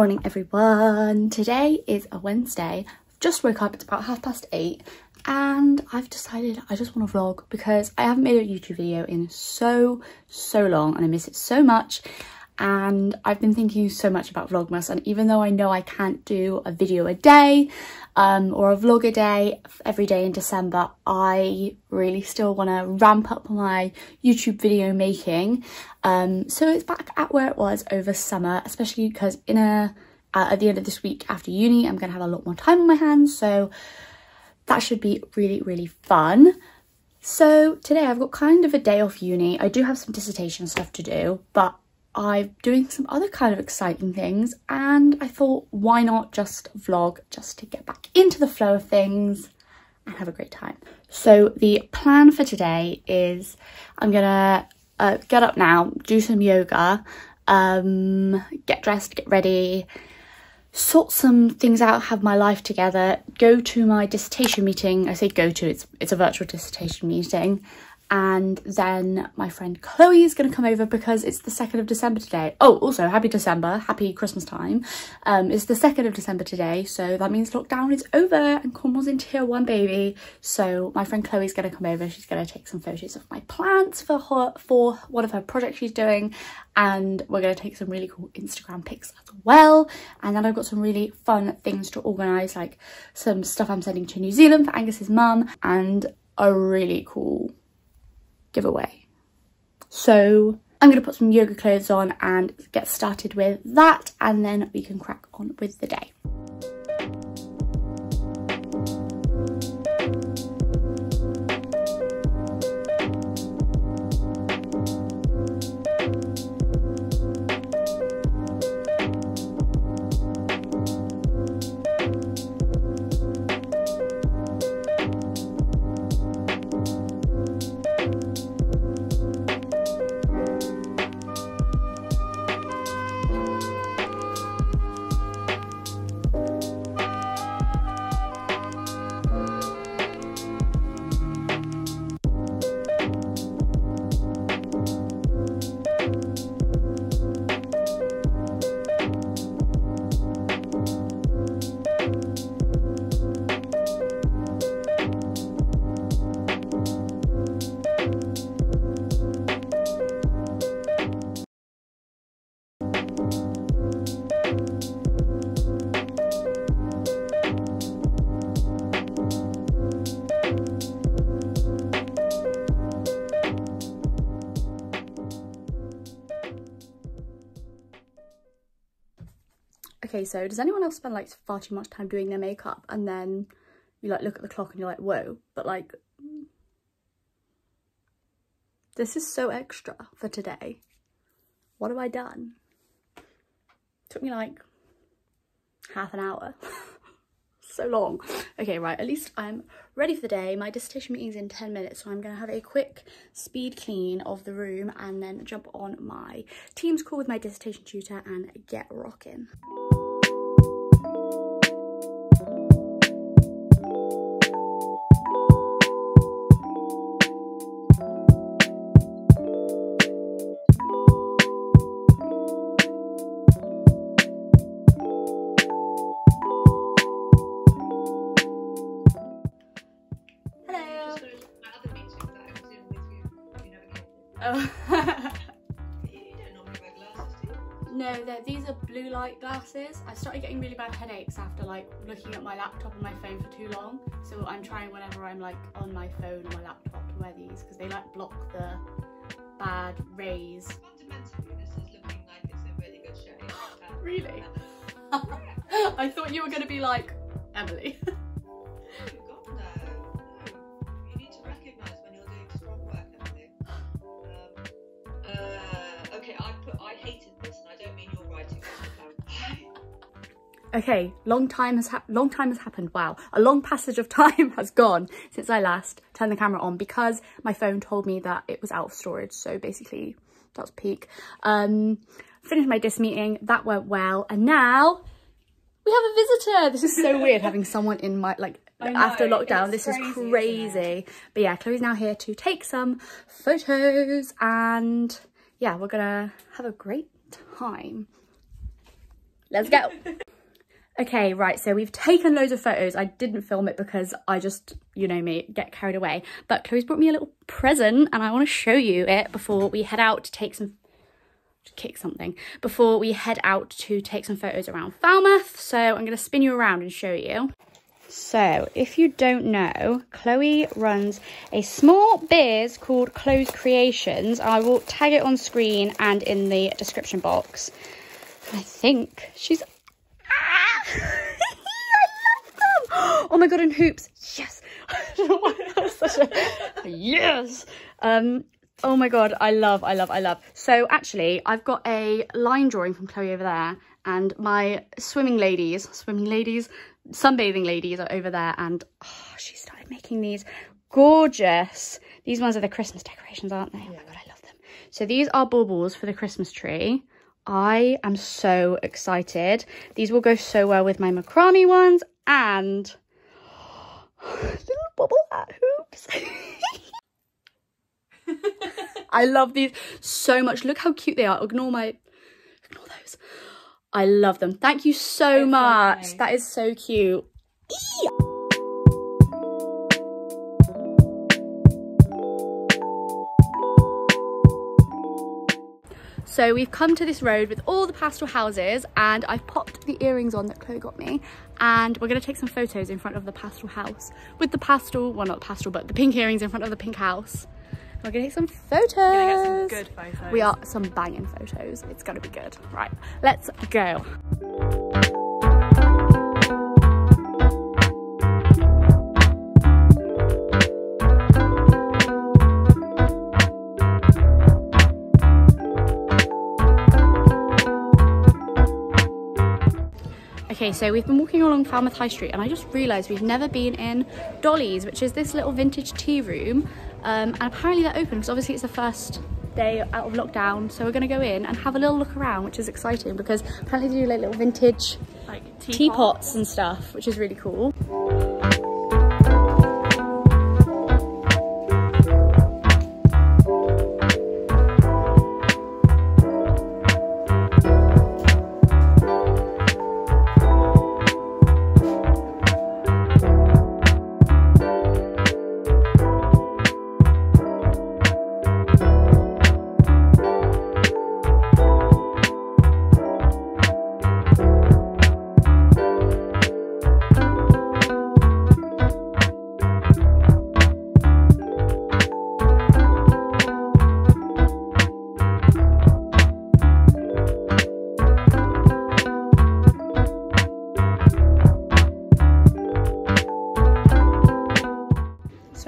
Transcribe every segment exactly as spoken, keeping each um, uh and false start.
morning everyone. Today is a Wednesday. I've just woke up, it's about half past eight, and I've decided I just want to vlog because I haven't made a YouTube video in so so long and I miss it so much. And I've been thinking so much about Vlogmas, and even though I know I can't do a video a day um, or a vlog a day every day in December, I really still want to ramp up my YouTube video making. Um, so it's back at where it was over summer, especially because in a, uh, at the end of this week after uni, I'm going to have a lot more time on my hands. So that should be really, really fun. So today I've got kind of a day off uni. I do have some dissertation stuff to do, but I'm doing some other kind of exciting things, and I thought, why not just vlog just to get back into the flow of things and have a great time. So the plan for today is I'm gonna uh, get up now, do some yoga, um, get dressed, get ready, sort some things out, have my life together, go to my dissertation meeting. I say go to, it's, it's a virtual dissertation meeting. And then my friend Chloe is going to come over because it's the second of December today. Oh, also, happy December. Happy Christmas time. Um, it's the second of December today. So that means lockdown is over and Cornwall's in tier one, baby. So my friend Chloe's going to come over. She's going to take some photos of my plants for her, for one of her projects she's doing. And we're going to take some really cool Instagram pics as well. And then I've got some really fun things to organise, like some stuff I'm sending to New Zealand for Angus's mum and a really cool giveaway. So I'm gonna put some yoga clothes on and get started with that, and then we can crack on with the day. Okay, so does anyone else spend like far too much time doing their makeup and then you like look at the clock and you're like, whoa, but like this is so extra for today. What have I done? Took me like half an hour. So long. Okay, right, at least I'm ready for the day. My dissertation meeting's in ten minutes, so I'm gonna have a quick speed clean of the room and then jump on my Teams call with my dissertation tutor and get rocking. Glasses. I started getting really bad headaches after like looking at my laptop and my phone for too long, so I'm trying whenever I'm like on my phone or my laptop to wear these because they like block the bad rays. Fundamentally, this is looking like it's in really good shape. Really? I thought you were going to be like, Emily. Okay, long time has ha long time has happened. Wow, a long passage of time has gone since I last turned the camera on because my phone told me that it was out of storage. So basically, that's peak. Um, finished my dis meeting. That went well, and now we have a visitor. This is so weird having someone in my like I after know, lockdown. This crazy, is crazy. But yeah, Chloe's now here to take some photos, and yeah, we're gonna have a great time. Let's go. Okay, right, so we've taken loads of photos. I didn't film it because I just, you know me, get carried away. But Chloe's brought me a little present and I want to show you it before we head out to take some, to kick something, before we head out to take some photos around Falmouth. So I'm going to spin you around and show you. So if you don't know, Chloe runs a small biz called Chlo Creationz. I will tag it on screen and in the description box. I think she's... I love them! Oh my god, and hoops, yes! I don't know why that was such a yes! Um, oh my god, I love, I love, I love. So actually, I've got a line drawing from Chloe over there, and my swimming ladies, swimming ladies, sunbathing ladies are over there, and oh, she started making these gorgeous. These ones are the Christmas decorations, aren't they? Yeah. Oh my god, I love them. So these are baubles for the Christmas tree. I am so excited. These will go so well with my macrame ones and little bubble hat hoops. I love these so much. Look how cute they are. Ignore my, ignore those. I love them. Thank you so okay. much. That is so cute. Eee! So we've come to this road with all the pastel houses and I've popped the earrings on that Chloe got me, and we're going to take some photos in front of the pastel house with the pastel, well not pastel, but the pink earrings in front of the pink house. We're going to take some photos. We're going to get some good photos. We are some banging photos. It's going to be good. Right, let's go. Okay, so we've been walking along Falmouth High Street and I just realised we've never been in Dolly's, which is this little vintage tea room, um, and apparently they're open because obviously it's the first day out of lockdown, so we're going to go in and have a little look around, which is exciting because apparently they do like little vintage like teapots, teapots and stuff, which is really cool.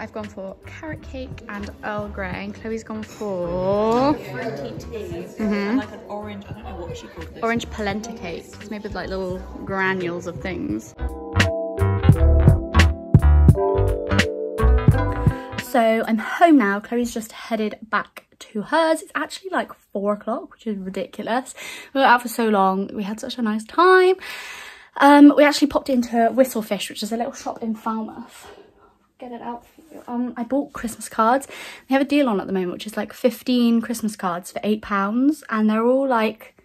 I've gone for carrot cake and Earl Grey, and Chloe's gone for fruity tea, mm-hmm. and like an orange, I don't know what she called this. Orange polenta cake. It's made with like little granules of things. So I'm home now. Chloe's just headed back to hers. It's actually like four o'clock, which is ridiculous. We were out for so long. We had such a nice time. Um, we actually popped into Whistlefish, which is a little shop in Falmouth. Get it out for you. Um, I bought Christmas cards. They have a deal on at the moment, which is like fifteen Christmas cards for eight pounds, and they're all like,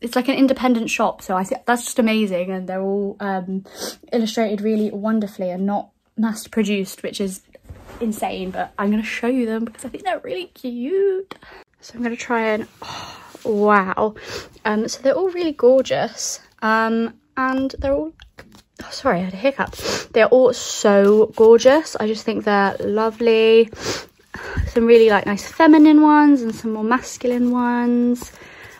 it's like an independent shop. So I think that's just amazing, and they're all um, illustrated really wonderfully and not mass produced, which is insane. But I'm gonna show you them because I think they're really cute. So I'm gonna try and oh, wow. Um, so they're all really gorgeous, um, and they're all. Oh, sorry, I had a hiccup. They're all so gorgeous. I just think they're lovely. Some really like nice feminine ones and some more masculine ones.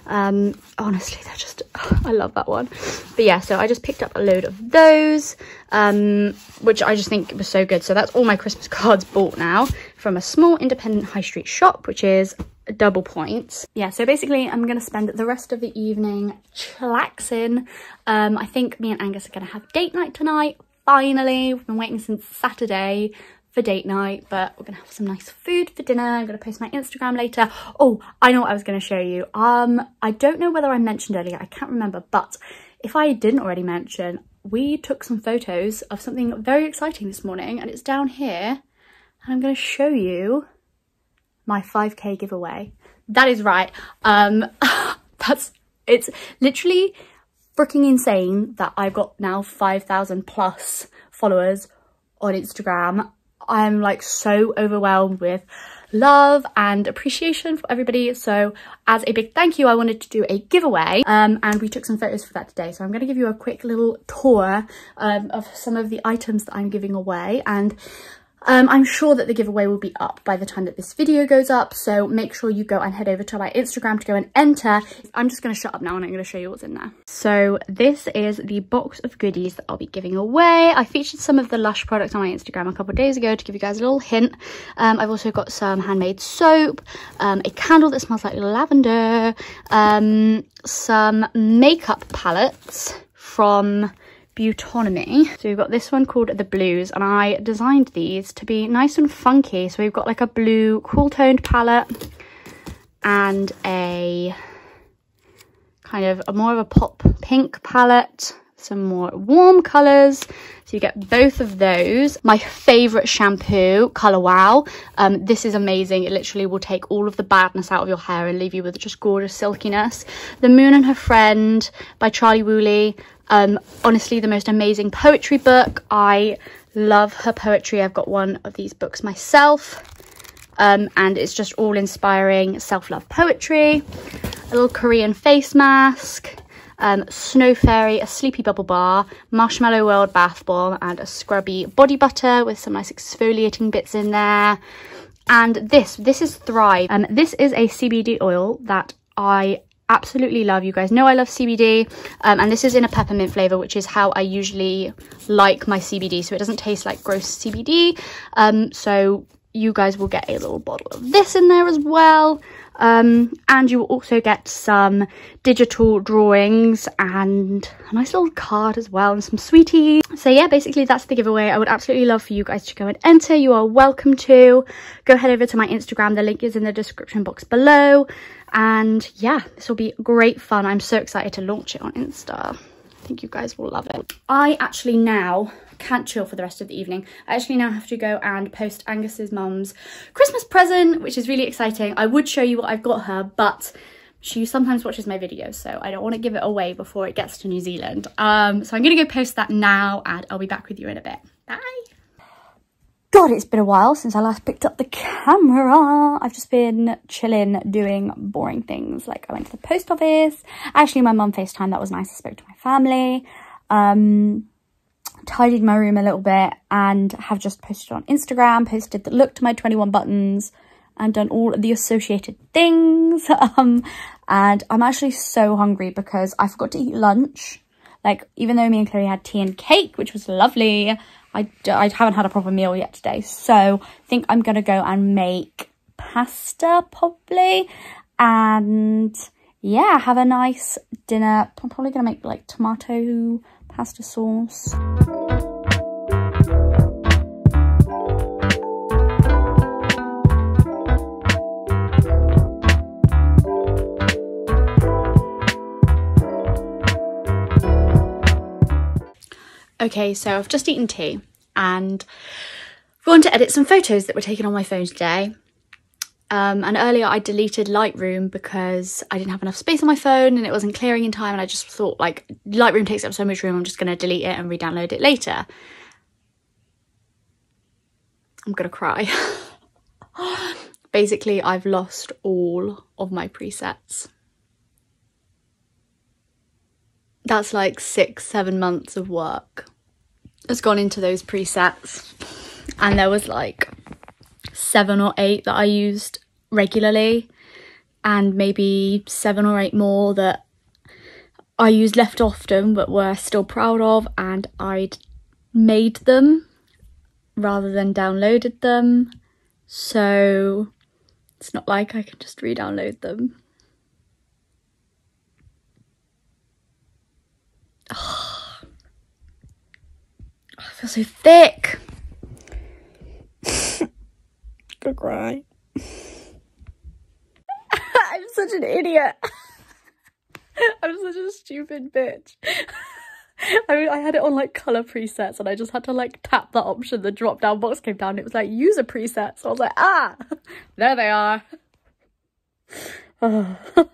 Um, honestly, they're just, oh, I love that one. But yeah, so I just picked up a load of those, um, which I just think was so good. So that's all my Christmas cards bought now from a small independent high street shop, which is double points. Yeah, so basically I'm gonna spend the rest of the evening chillaxing. um I think me and Angus are gonna have date night tonight. Finally, we've been waiting since Saturday for date night, but we're gonna have some nice food for dinner. I'm gonna post my Instagram later. Oh, I know what I was gonna show you. um I don't know whether I mentioned earlier, I can't remember, but if I didn't already mention, we took some photos of something very exciting this morning, and it's down here, and I'm gonna show you my five K giveaway. That is right. Um, that's, it's literally freaking insane that I've got now five thousand plus followers on Instagram. I'm like so overwhelmed with love and appreciation for everybody. So as a big thank you, I wanted to do a giveaway, um, and we took some photos for that today. So I'm going to give you a quick little tour um, of some of the items that I'm giving away, and um, I'm sure that the giveaway will be up by the time that this video goes up. So make sure you go and head over to my Instagram to go and enter. I'm just going to shut up now and I'm going to show you what's in there. So this is the box of goodies that I'll be giving away. I featured some of the Lush products on my Instagram a couple of days ago to give you guys a little hint. Um, I've also got some handmade soap, um, a candle that smells like lavender, um, some makeup palettes from Autonomy. So we've got this one called the Blues, and I designed these to be nice and funky. So we've got like a blue cool toned palette and a kind of a more of a pop pink palette, some more warm colors. So you get both of those. My favorite shampoo, Color Wow. Um, this is amazing. It literally will take all of the badness out of your hair and leave you with just gorgeous silkiness. The Moon and Her Friend by Charlie Wooley. Um, honestly, the most amazing poetry book. I love her poetry. I've got one of these books myself, um, and it's just all inspiring self-love poetry. A little Korean face mask, um, Snow Fairy, a Sleepy Bubble Bar, Marshmallow World bath bomb, and a scrubby body butter with some nice exfoliating bits in there. And this, this is Thrive. Um, this is a C B D oil that I absolutely love. You guys know I love C B D, um, and this is in a peppermint flavor, which is how I usually like my C B D, so it doesn't taste like gross C B D. Um, so you guys will get a little bottle of this in there as well, um, and you will also get some digital drawings and a nice little card as well, and some sweeties. So yeah, basically that's the giveaway. I would absolutely love for you guys to go and enter. You are welcome to go head over to my Instagram. The link is in the description box below. And yeah, this will be great fun. I'm so excited to launch it on Insta. I think you guys will love it. I actually now can't chill for the rest of the evening. I actually now have to go and post Angus's mum's Christmas present, which is really exciting. I would show you what I've got her, but she sometimes watches my videos, so I don't want to give it away before it gets to New Zealand. Um, so I'm going to go post that now, and I'll be back with you in a bit. Bye! God, it's been a while since I last picked up the camera. I've just been chilling, doing boring things. Like, I went to the post office. Actually, my mum FaceTimed. That was nice. I spoke to my family. Um, tidied my room a little bit, and have just posted on Instagram, posted the look to my twenty-one buttons, and done all of the associated things. Um, and I'm actually so hungry because I forgot to eat lunch. Like, even though me and Chloe had tea and cake, which was lovely, I, d I haven't had a proper meal yet today. So I think I'm going to go and make pasta probably. And yeah, have a nice dinner. I'm probably going to make like tomato pasta sauce. Okay, so I've just eaten tea and gone to edit some photos that were taken on my phone today. Um, and earlier I deleted Lightroom because I didn't have enough space on my phone and it wasn't clearing in time. And I just thought, like, Lightroom takes up so much room, I'm just going to delete it and re-download it later. I'm going to cry. Basically, I've lost all of my presets. That's like six, seven months of work has gone into those presets. And there was like seven or eight that I used regularly, and maybe seven or eight more that I used left often but were still proud of, and I'd made them rather than downloaded them. So it's not like I can just re-download them. Oh, I feel so thick. I'm gonna cry. I'm such an idiot. I'm such a stupid bitch. I mean, I had it on like colour presets, and I just had to like tap that option. The drop down box came down and it was like user presets. So I was like, ah, there they are. Oh.